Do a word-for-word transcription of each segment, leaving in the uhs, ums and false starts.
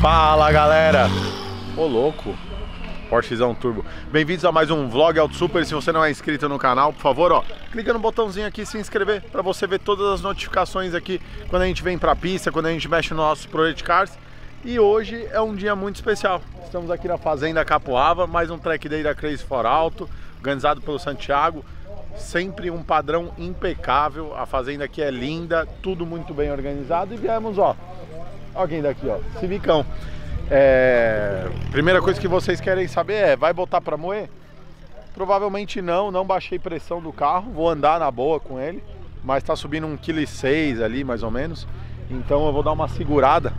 Fala galera, ô louco, Porschezão Turbo. Bem-vindos a mais um Vlog Auto Super. Se você não é inscrito no canal, por favor, ó, clica no botãozinho aqui se inscrever para você ver todas as notificações aqui quando a gente vem para a pista, quando a gente mexe nos nossos Project Cars. E hoje é um dia muito especial. Estamos aqui na Fazenda Capuava, mais um track day da Crazy For Auto, organizado pelo Santiago. Sempre um padrão impecável. A fazenda aqui é linda, tudo muito bem organizado. E viemos, ó, alguém daqui, ó, Civicão. É... Primeira coisa que vocês querem saber é, vai botar para moer? Provavelmente não, não baixei pressão do carro, vou andar na boa com ele, mas tá subindo um vírgula seis quilos ali mais ou menos, então eu vou dar uma segurada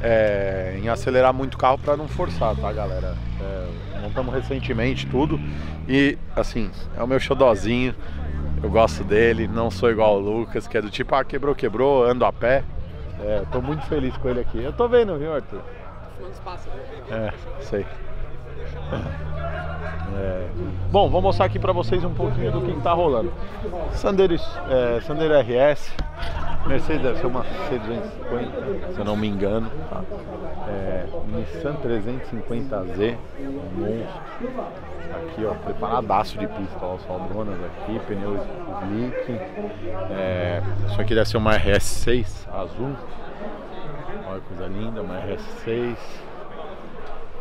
é... em acelerar muito o carro para não forçar, tá galera? É... Montamos recentemente tudo e assim, é o meu xodózinho, eu gosto dele, não sou igual ao Lucas, que é do tipo, ah, quebrou, quebrou, ando a pé. É, tô muito feliz com ele aqui. Eu tô vendo, viu, Arthur? É, sei. É. Bom, vou mostrar aqui pra vocês um pouquinho do que tá rolando. Sandero, é, Sandero R S, Mercedes deve ser uma C duzentos e cinquenta, se eu não me engano. Tá? É, Nissan trezentos e cinquenta Z, um monstro. Aqui, ó, preparadaço de pista, ó, soldonas aqui, pneu slick. É, isso aqui deve ser uma R S seis azul. Olha que coisa linda, uma R S seis,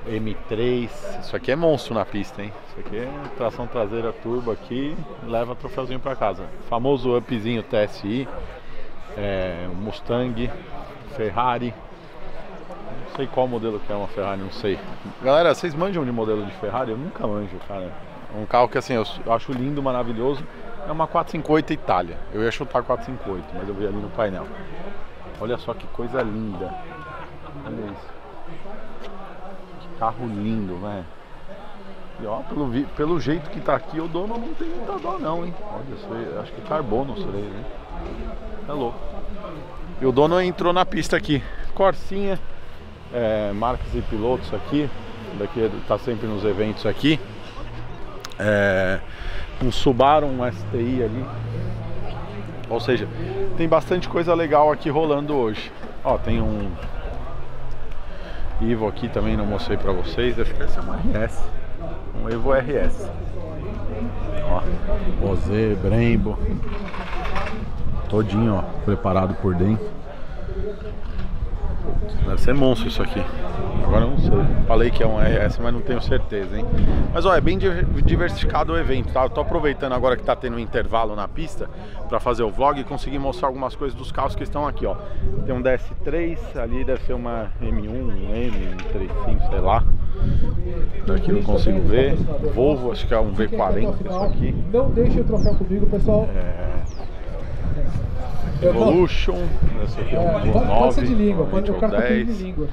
M três, isso aqui é monstro na pista, hein? Isso aqui é tração traseira turbo aqui, leva troféuzinho pra casa. Famoso upzinho T S I, é, Mustang, Ferrari, não sei qual modelo que é uma Ferrari, não sei. Galera, vocês manjam de modelo de Ferrari? Eu nunca manjo, cara. É um carro que assim, eu acho lindo, maravilhoso, é uma quatrocentos e cinquenta Itália, eu ia chutar quatrocentos e cinquenta, mas eu vi ali no painel. Olha só que coisa linda. Olha isso. Que carro lindo, velho. E ó, pelo, pelo jeito que tá aqui, o dono não tem muita dó não, hein. Olha, isso, acho que é carbono isso daí, né? É louco. E o dono entrou na pista aqui. Corsinha, é, marcas e pilotos aqui. Daqui tá sempre nos eventos aqui. É, um Subaru, um S T I ali. Ou seja, tem bastante coisa legal aqui rolando hoje. Ó, tem um Evo aqui também, não mostrei pra vocês. Acho que essa é uma R S. Um Evo R S. Ó, Rosé, Brembo. Todinho, ó, preparado por dentro. Deve ser monstro isso aqui. Agora eu não sei. Falei que é um R S, mas não tenho certeza, hein? Mas olha, é bem diversificado o evento, tá? Eu tô aproveitando agora que tá tendo um intervalo na pista para fazer o vlog e conseguir mostrar algumas coisas dos carros que estão aqui, ó. Tem um D S três, ali deve ser uma M um, um M, um trinta e cinco, sei lá. Daqui não consigo ver. Volvo, acho que é um V quarenta isso aqui. Não deixe o troféu comigo, pessoal. É... Evolution, essa aqui é um nove, pode ser de língua, pode, o cara tá pedindo de língua.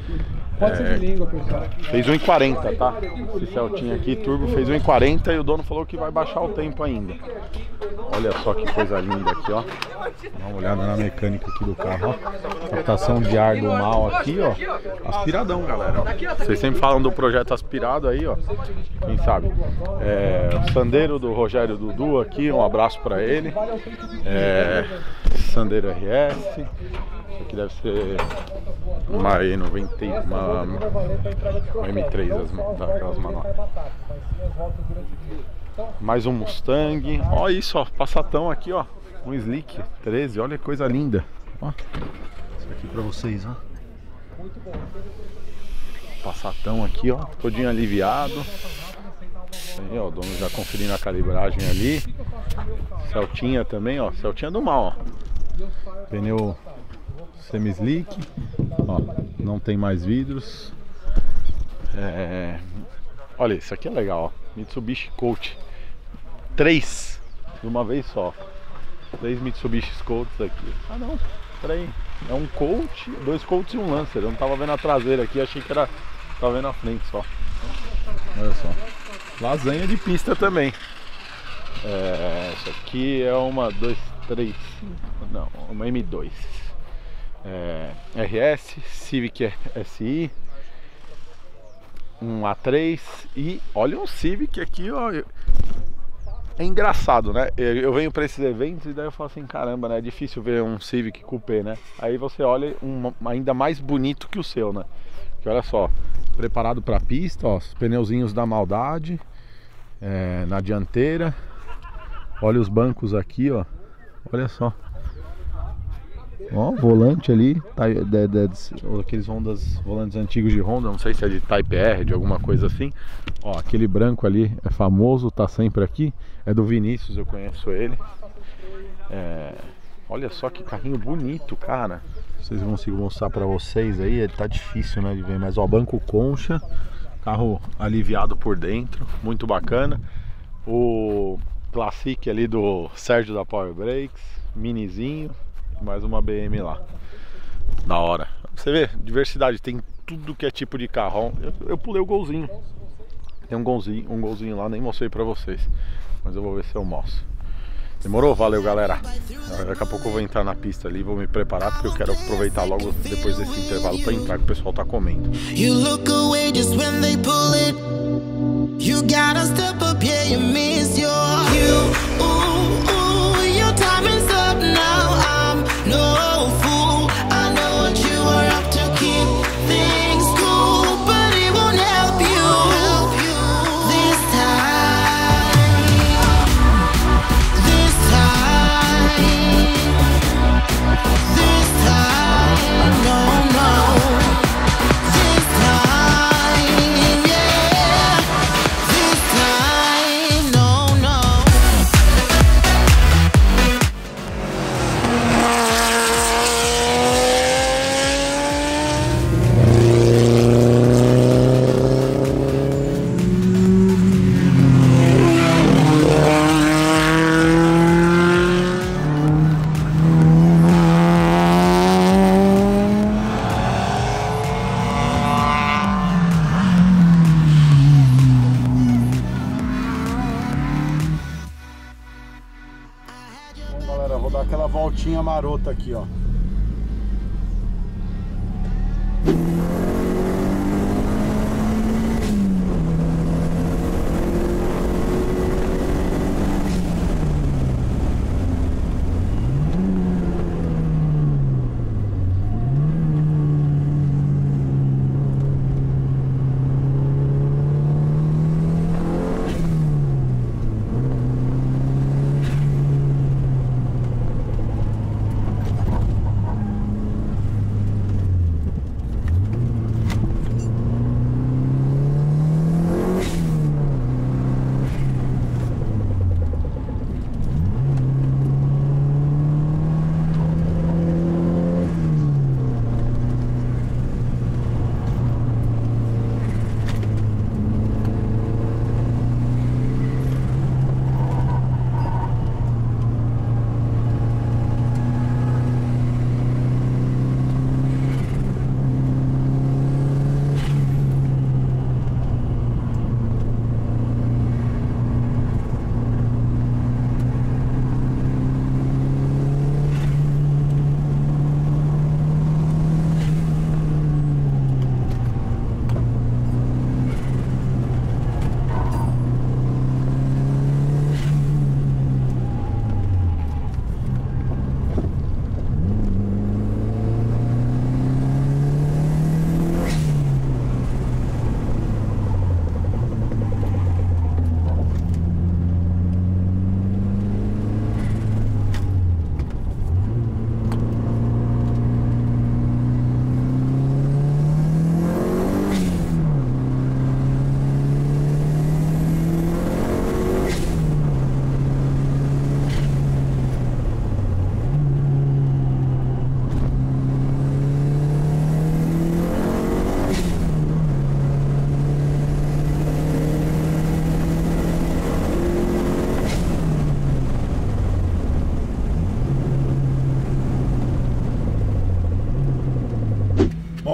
Pode é, ser de língua, pessoal. Fez um e quarenta, tá? Esse Celtinha aqui, Turbo, fez um e quarenta e o dono falou que vai baixar o tempo ainda. Olha só que coisa linda aqui, ó. Dá uma olhada na mecânica aqui do carro, ó. Captação de ar do mal aqui, ó. Aspiradão, galera. Ó. Vocês sempre falam do projeto aspirado aí, ó. Quem sabe? É, o Sandero do Rogério Dudu aqui, um abraço pra ele. É, Sandero R S. Isso aqui deve ser uma E noventa, uma, uma M três, as, aquelas manuais. Mais um Mustang. Olha isso, ó, passatão aqui, ó. Um Slick treze, olha que coisa linda. Ó, isso aqui pra vocês, ó. Passatão aqui, ó, todinho aliviado. Aí, ó, o dono já conferindo a calibragem ali. Celtinha também, ó, Celtinha do mal, ó. Pneu semi-slick, ó, não tem mais vidros. É... Olha, isso aqui é legal, ó. Mitsubishi Colt três, de uma vez só. Três Mitsubishi Colts aqui. Ah não, peraí, é um Colt, dois Colts e um Lancer. Eu não tava vendo a traseira aqui, achei que era, tava vendo a frente só. Olha só, lasanha de pista também. É... Isso aqui é uma, dois, três, não, uma M dois. É, R S, Civic S I, um A três e olha um Civic aqui, ó. É engraçado, né? Eu venho para esses eventos e daí eu falo assim, caramba, né? É difícil ver um Civic Coupé, né? Aí você olha um ainda mais bonito que o seu, né? Que olha só, preparado para pista, ó, os pneuzinhos da maldade, é, na dianteira. Olha os bancos aqui, ó. Olha só. Ó, volante ali, aqueles Hondas, volantes antigos de Honda, não sei se é de Type-R, de alguma coisa assim. Ó, aquele branco ali é famoso, tá sempre aqui. É do Vinícius, eu conheço ele. É, olha só que carrinho bonito, cara. Vocês vão conseguir mostrar pra vocês aí, ele tá difícil, né, de ver, mas ó, banco concha, carro aliviado por dentro, muito bacana. O Classic ali do Sérgio da Power Brakes, minizinho. Mais uma B M lá. Da hora. Você vê, diversidade. Tem tudo que é tipo de carro. Eu, eu pulei o golzinho. Tem um golzinho, um golzinho lá, nem mostrei pra vocês. Mas eu vou ver se eu mostro. Demorou? Valeu, galera. Daqui a pouco eu vou entrar na pista ali, vou me preparar, porque eu quero aproveitar logo depois desse intervalo pra entrar, que o pessoal tá comendo. Voltinha marota aqui, ó.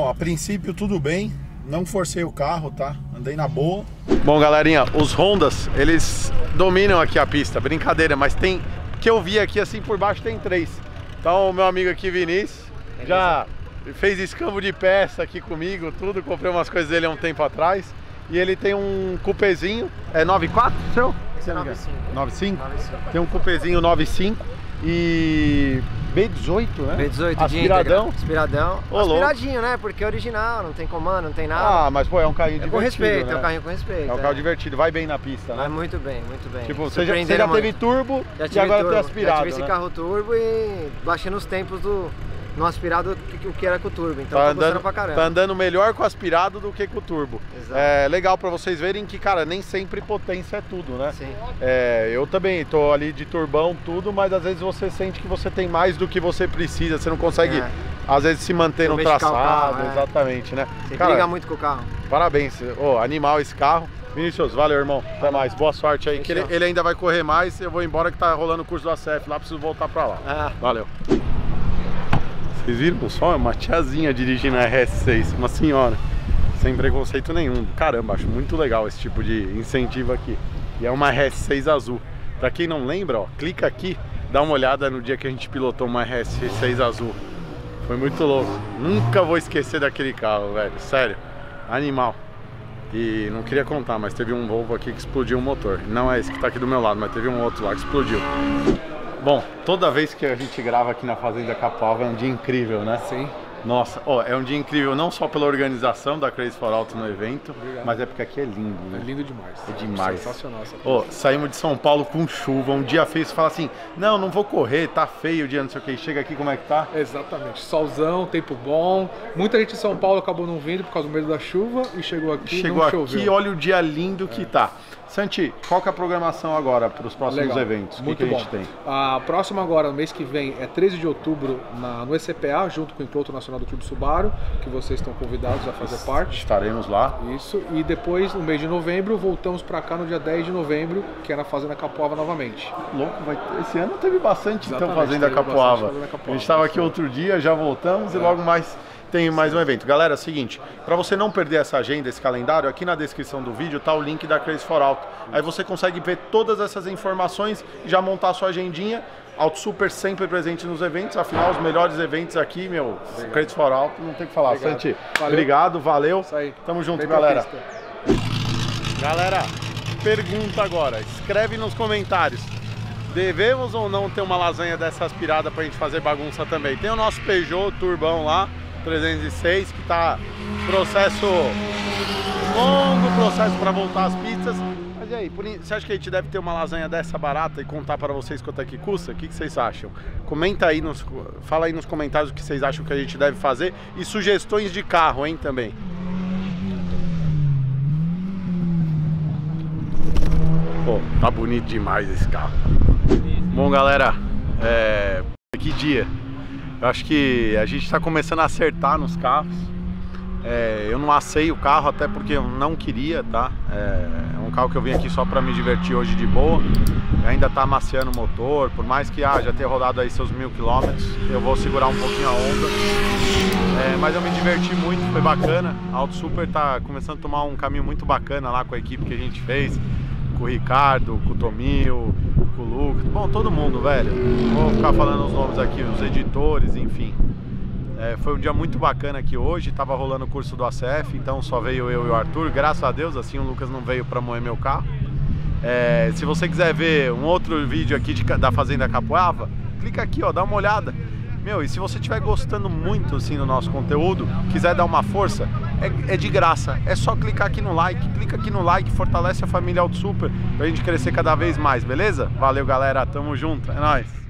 A princípio tudo bem, não forcei o carro, tá? Andei na boa. Bom, galerinha, os Hondas, eles dominam aqui a pista, brincadeira, mas tem, que eu vi aqui assim por baixo, tem três. Então o meu amigo aqui, Vinícius, já fez escambo de peça aqui comigo, tudo, comprei umas coisas dele há um tempo atrás. E ele tem um cupezinho, é nove quatro seu? nove cinco. nove cinco? Tem um cupezinho nove cinco e... B dezoito, né? B dezoito, aspiradão. De aspiradão. Ô, aspiradinho, louco, né? Porque é original, não tem comando, não tem nada. Ah, mas pô, é um carrinho é divertido. Com respeito, né? É um carrinho com respeito. É um carro é. divertido, vai bem na pista, né? Vai muito bem, muito bem. Tipo, você já, você já teve turbo já e agora turbo. tem aspirado. Já tive, né, esse carro turbo e baixando os tempos do. No aspirado, o que era com o turbo, então tá andando pra caramba. Tá andando melhor com o aspirado do que com o turbo. Exato. É legal pra vocês verem que, cara, nem sempre potência é tudo, né? Sim. É, eu também tô ali de turbão, tudo, mas às vezes você sente que você tem mais do que você precisa, você não consegue, é. às vezes, se manter no traçado, carro, exatamente, é. né? Você cara, briga muito com o carro. Parabéns, oh, animal esse carro. Vinícius, valeu, irmão. Até mais. Boa sorte aí. Que ele, ele ainda vai correr mais, eu vou embora que tá rolando o curso do A C F lá, preciso voltar pra lá. Ah. Valeu. Vocês viram só? Uma tiazinha dirigindo a R S seis, uma senhora, sem preconceito nenhum. Caramba, acho muito legal esse tipo de incentivo aqui. E é uma R S seis azul. Pra quem não lembra, ó, clica aqui, dá uma olhada no dia que a gente pilotou uma R S seis azul. Foi muito louco. Nunca vou esquecer daquele carro, velho. Sério, animal. E não queria contar, mas teve um Volvo aqui que explodiu o motor. Não é esse que tá aqui do meu lado, mas teve um outro lá que explodiu. Bom, toda vez que a gente grava aqui na Fazenda Capuava é um dia incrível, né? Sim. Nossa, ó, é um dia incrível não só pela organização da Crazy For Auto no evento, Obrigado. mas é porque aqui é lindo, né? É lindo demais. É demais. É sensacional essa coisa. Ó, saímos de São Paulo com chuva, um dia feio, você fala assim, não, não vou correr, tá feio o dia, não sei o que, chega aqui, como é que tá? Exatamente, solzão, tempo bom, muita gente de São Paulo acabou não vindo por causa do medo da chuva e chegou aqui, chegou não aqui, choveu. Chegou aqui, olha o dia lindo que é. tá. Santi, qual que é a programação agora para os próximos Legal. eventos? O que, que a gente tem? A próxima agora, no mês que vem, é treze de outubro na, no E C P A, junto com o Encontro Nacional do Clube Subaru, que vocês estão convidados a fazer parte. Estaremos lá. Isso, e depois, no mês de novembro, voltamos para cá no dia dez de novembro, que é na Fazenda Capuava novamente. Louco, vai ter... esse ano teve bastante, Exatamente, então, Fazenda Capuava. Fazenda Capuava. A gente estava aqui outro dia, já voltamos é. e logo mais... Tem mais um evento. Galera, é o seguinte, para você não perder essa agenda, esse calendário, aqui na descrição do vídeo tá o link da Crazy For Auto. Aí você consegue ver todas essas informações e já montar a sua agendinha. Auto Super sempre presente nos eventos, afinal os melhores eventos aqui, meu, obrigado. Crazy For Auto, não tem o que falar. Obrigado. Santi, valeu. obrigado, valeu. Isso aí. Tamo junto, galera. Galera, pergunta agora, escreve nos comentários. Devemos ou não ter uma lasanha dessa aspirada pra gente fazer bagunça também? Tem o nosso Peugeot Turbão lá, trezentos e seis, que tá processo longo, processo para voltar às pistas. Mas e aí, por in... você acha que a gente deve ter uma lasanha dessa barata e contar para vocês quanto é que custa? O que, que vocês acham? Comenta aí, nos... fala aí nos comentários o que vocês acham que a gente deve fazer e sugestões de carro, hein, também. Pô, tá bonito demais esse carro. Bom, galera, é... que dia. Eu acho que a gente está começando a acertar nos carros. É, eu não assei o carro até porque eu não queria, tá? É, é um carro que eu vim aqui só para me divertir hoje de boa. Ainda está amaciando o motor, por mais que ah, já tenha rodado aí seus mil quilômetros, eu vou segurar um pouquinho a onda. É, mas eu me diverti muito, foi bacana. A Auto Super está começando a tomar um caminho muito bacana lá com a equipe que a gente fez. Com o Ricardo, com o Tominho, com o Lucas, bom, todo mundo, velho. Vou ficar falando os nomes aqui, os editores, enfim. É, foi um dia muito bacana aqui hoje, tava rolando o curso do A C F, então só veio eu e o Arthur, graças a Deus, assim o Lucas não veio pra moer meu carro. É, se você quiser ver um outro vídeo aqui de, da Fazenda Capuava, clica aqui, ó, dá uma olhada. Meu, e se você estiver gostando muito, assim, do nosso conteúdo, quiser dar uma força, é, é de graça. É só clicar aqui no like, clica aqui no like, fortalece a família Auto Super pra gente crescer cada vez mais, beleza? Valeu, galera, tamo junto, é nóis!